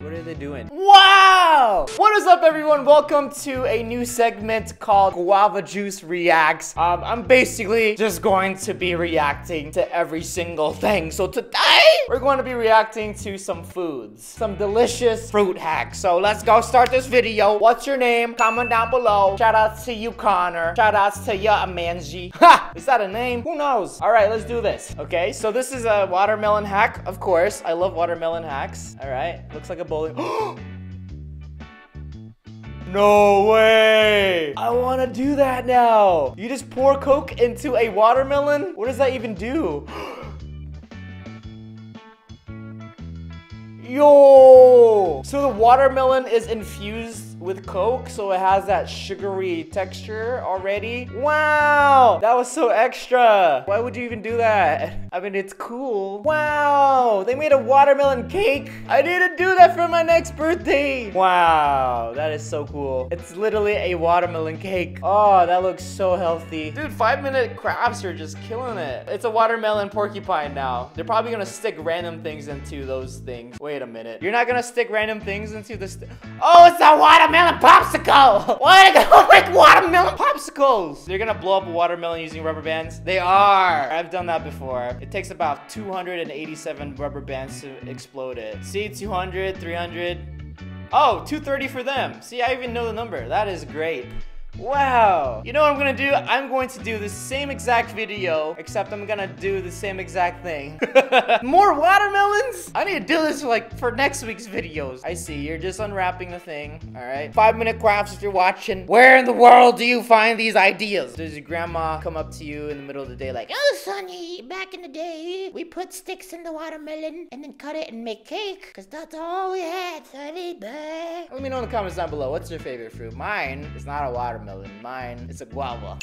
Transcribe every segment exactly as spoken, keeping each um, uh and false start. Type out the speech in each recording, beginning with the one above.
What are they doing? Wow! What is up, everyone? Welcome to a new segment called Guava Juice Reacts. Um, I'm basically just going to be reacting to every single thing. So today, we're going to be reacting to some foods. Some delicious fruit hacks. So let's go start this video. What's your name? Comment down below. Shout outs to you, Connor. Shout outs to ya, Amanji. Ha! Is that a name? Who knows? All right, let's do this. Okay, so this is a watermelon hack, of course. I love watermelon hacks. All right, looks like a No way! I wanna do that now! You just pour Coke into a watermelon? What does that even do? Yo! So the watermelon is infused with Coke, so it has that sugary texture already. Wow! That was so extra! Why would you even do that? I mean, it's cool. Wow! They made a watermelon cake! I need to do that for my next birthday! Wow! That is so cool. It's literally a watermelon cake. Oh, that looks so healthy. Dude, five minute crafts are just killing it. It's a watermelon porcupine now. They're probably gonna stick random things into those things. Wait a minute. You're not gonna stick random things into this th- Oh, it's a watermelon popsicle! Why are they gonna make watermelon popsicles? They're gonna blow up a watermelon using rubber bands? They are! I've done that before. It takes about two hundred eighty-seven rubber bands to explode it. See, two hundred, three hundred. Oh, two thirty for them. See, I even know the number. That is great. Wow. You know what I'm gonna do? I'm going to do the same exact video, except I'm gonna do the same exact thing. More watermelons? I need to do this like for next week's videos. I see, you're just unwrapping the thing, all right? Five minute crafts if you're watching. Where in the world do you find these ideas? Does your grandma come up to you in the middle of the day like, "Oh, Sonny, back in the day, we put sticks in the watermelon and then cut it and make cake, because that's all we had, Sonny, back." Let me know in the comments down below, what's your favorite fruit? Mine is not a watermelon. Mine, it's a guava.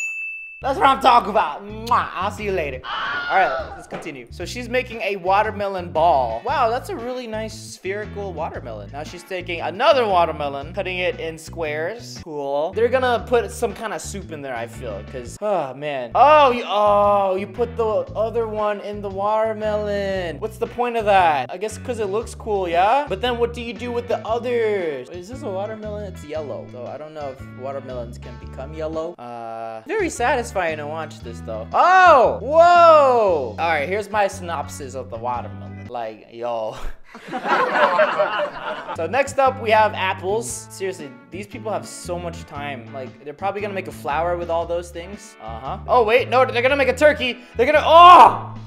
That's what I'm talking about. Mwah. I'll see you later. All right, let's continue. So she's making a watermelon ball. Wow, that's a really nice spherical watermelon. Now she's taking another watermelon, cutting it in squares. Cool. They're gonna put some kind of soup in there, I feel, because, oh, man. Oh, you, oh, you put the other one in the watermelon. What's the point of that? I guess because it looks cool, yeah? But then what do you do with the others? Is this a watermelon? It's yellow. So I don't know if watermelons can become yellow. Uh, very satisfying. Satisfying to watch this though. Oh, whoa! All right, here's my synopsis of the watermelon. Like, yo. So next up we have apples. Seriously, these people have so much time. Like, they're probably gonna make a flower with all those things. Uh-huh. Oh wait, no, they're gonna make a turkey. They're gonna, oh!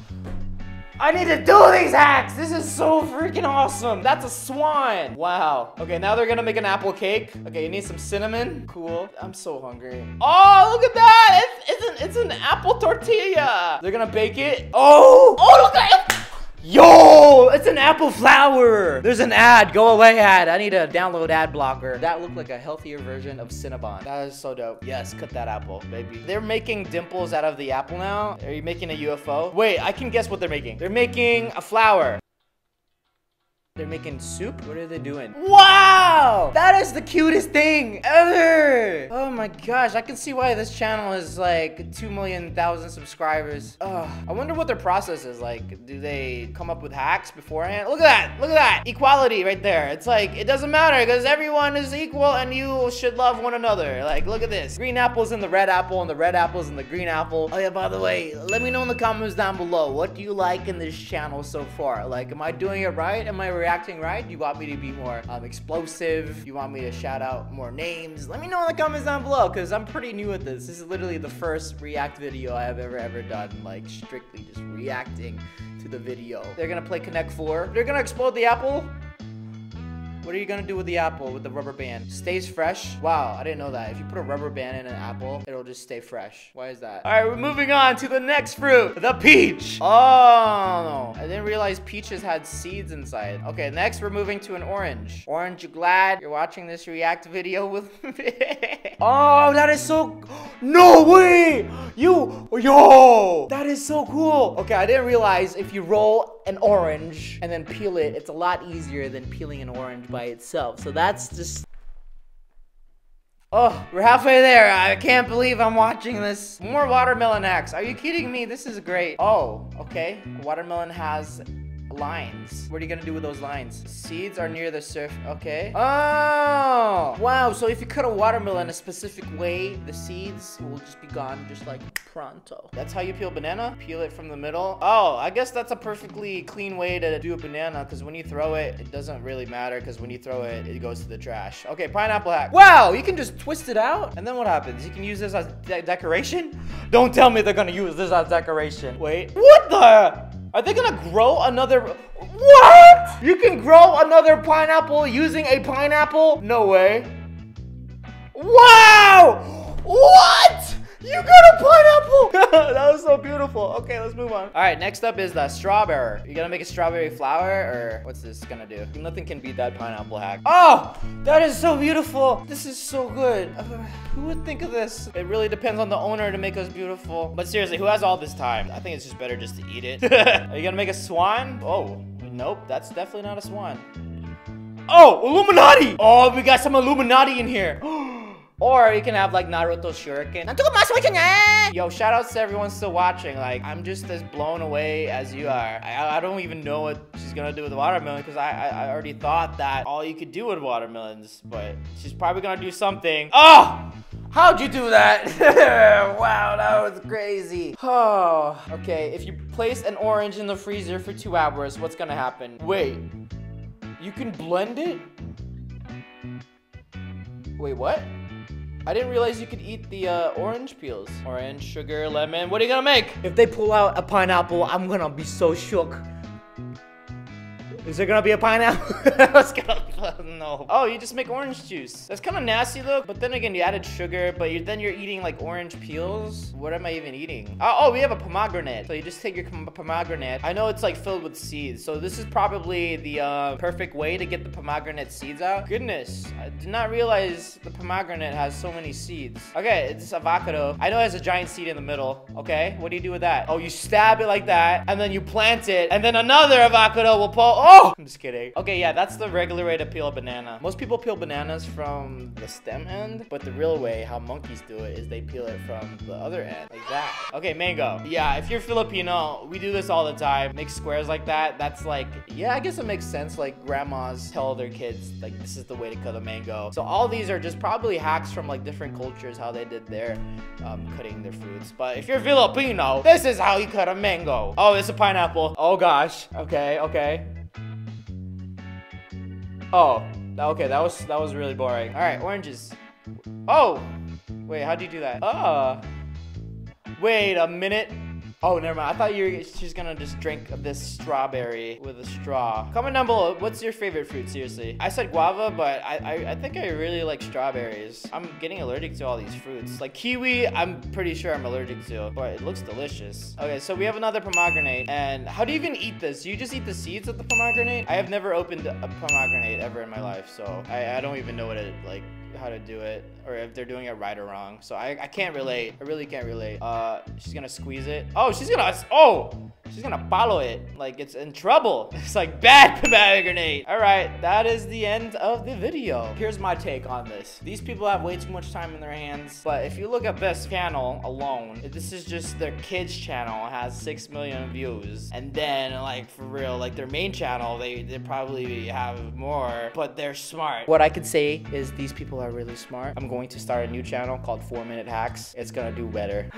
I need to do these hacks! This is so freaking awesome! That's a swan! Wow. Okay, now they're gonna make an apple cake. Okay, you need some cinnamon. Cool. I'm so hungry. Oh, look at that! It's, it's, an, it's an apple tortilla! They're gonna bake it. Oh! Oh, look at it! Yo! It's an apple flower! There's an ad. Go away ad. I need to download ad blocker. That looked like a healthier version of Cinnabon. That is so dope. Yes, cut that apple, baby. They're making dimples out of the apple now. Are you making a U F O? Wait, I can guess what they're making. They're making a flower. They're making soup? What are they doing? Wow! That is the cutest thing ever! Oh my gosh, I can see why this channel is like two million thousand subscribers. Ugh. I wonder what their process is like. Do they come up with hacks beforehand? Look at that! Look at that! Equality right there. It's like, it doesn't matter because everyone is equal and you should love one another. Like, look at this. Green apples and the red apple and the red apples and the green apple. Oh yeah, by the way, let me know in the comments down below. What do you like in this channel so far? Like, am I doing it right? Am I reacting? Acting right? You want me to be more um, explosive? You want me to shout out more names? Let me know in the comments down below because I'm pretty new at this. This is literally the first react video I have ever ever done, like strictly just reacting to the video. They're gonna play Connect four. They're gonna explode the apple. What are you gonna do with the apple with the rubber band? Stays fresh? Wow, I didn't know that. If you put a rubber band in an apple, it'll just stay fresh. Why is that? All right, we're moving on to the next fruit, the peach. Oh, I didn't realize peaches had seeds inside. Okay, next we're moving to an orange. Orange, you glad you're watching this react video with me? Oh, that is so, no way! You, yo, that is so cool. Okay, I didn't realize if you roll an orange and then peel it, it's a lot easier than peeling an orange by itself. So that's just, oh, we're halfway there. I can't believe I'm watching this. More watermelon hacks. Are you kidding me? This is great. Oh, okay. Watermelon has lines. What are you gonna do with those lines? Seeds are near the surface. Okay. Oh! Wow, so if you cut a watermelon a specific way, the seeds will just be gone, just like pronto. That's how you peel banana? Peel it from the middle. Oh, I guess that's a perfectly clean way to do a banana, because when you throw it, it doesn't really matter, because when you throw it, it goes to the trash. Okay, pineapple hack. Wow, you can just twist it out, and then what happens? You can use this as de- decoration? Don't tell me they're gonna use this as decoration. Wait, what the? Are they gonna grow another? What? You can grow another pineapple using a pineapple? No way. Wow! What? You got a pineapple! That was so beautiful. Okay, let's move on. All right, next up is the strawberry. You're gonna make a strawberry flower, or what's this gonna do? Nothing can beat that pineapple hack. Oh, that is so beautiful. This is so good. Uh, who would think of this? It really depends on the owner to make us beautiful. But seriously, who has all this time? I think it's just better just to eat it. Are you gonna make a swan? Oh, nope, that's definitely not a swan. Oh, Illuminati! Oh, we got some Illuminati in here. Or you can have like Naruto Shuriken. Yo, shout outs to everyone still watching. Like, I'm just as blown away as you are. I, I don't even know what she's gonna do with the watermelon, because I, I, I already thought that all you could do with watermelons, but she's probably gonna do something. Oh! How'd you do that? Wow, that was crazy. Oh, okay, if you place an orange in the freezer for two hours, what's gonna happen? Wait, you can blend it? Wait, what? I didn't realize you could eat the uh, orange peels. Orange, sugar, lemon. What are you gonna make? If they pull out a pineapple, I'm gonna be so shook. Is there gonna be a pineapple? It's gonna, no. Oh, you just make orange juice. That's kind of nasty though. But then again, you added sugar, but you're, then you're eating like orange peels. What am I even eating? Oh, oh, we have a pomegranate. So you just take your pomegranate. I know it's like filled with seeds. So this is probably the uh, perfect way to get the pomegranate seeds out. Goodness, I did not realize the pomegranate has so many seeds. Okay, it's avocado. I know it has a giant seed in the middle. Okay, what do you do with that? Oh, you stab it like that, and then you plant it, and then another avocado will pull. Oh! Oh, I'm just kidding. Okay, yeah, that's the regular way to peel a banana. Most people peel bananas from the stem end, but the real way, how monkeys do it, is they peel it from the other end, like that. Okay, mango. Yeah, if you're Filipino, we do this all the time. Make squares like that. That's like, yeah, I guess it makes sense. Like, grandmas tell their kids, like, this is the way to cut a mango. So all these are just probably hacks from, like, different cultures, how they did their um, cutting their foods. But if you're Filipino, this is how you cut a mango. Oh, it's a pineapple. Oh, gosh. Okay, okay. Oh, okay, that was that was really boring. All right, oranges. Oh, wait, how do you do that? Uh, wait a minute. Oh, never mind. I thought you were, she's gonna just drink this strawberry with a straw. Comment down below, what's your favorite fruit, seriously? I said guava, but I, I, I think I really like strawberries. I'm getting allergic to all these fruits. Like kiwi, I'm pretty sure I'm allergic to, but it looks delicious. Okay, so we have another pomegranate, and how do you even eat this? Do you just eat the seeds of the pomegranate? I have never opened a pomegranate ever in my life, so I, I don't even know what it, like, how to do it, or if they're doing it right or wrong. So I, I can't relate. I really can't relate. Uh, she's gonna squeeze it. Oh, she's gonna, oh, she's gonna follow it. Like, it's in trouble. It's like bad pomegranate. All right, that is the end of the video. Here's my take on this. These people have way too much time in their hands, but if you look at this channel alone, this is just their kids channel. It has six million views. And then like for real, like their main channel, they, they probably have more, but they're smart. What I could say is these people are really smart. I'm going to start a new channel called Four Minute Hacks. It's gonna do better.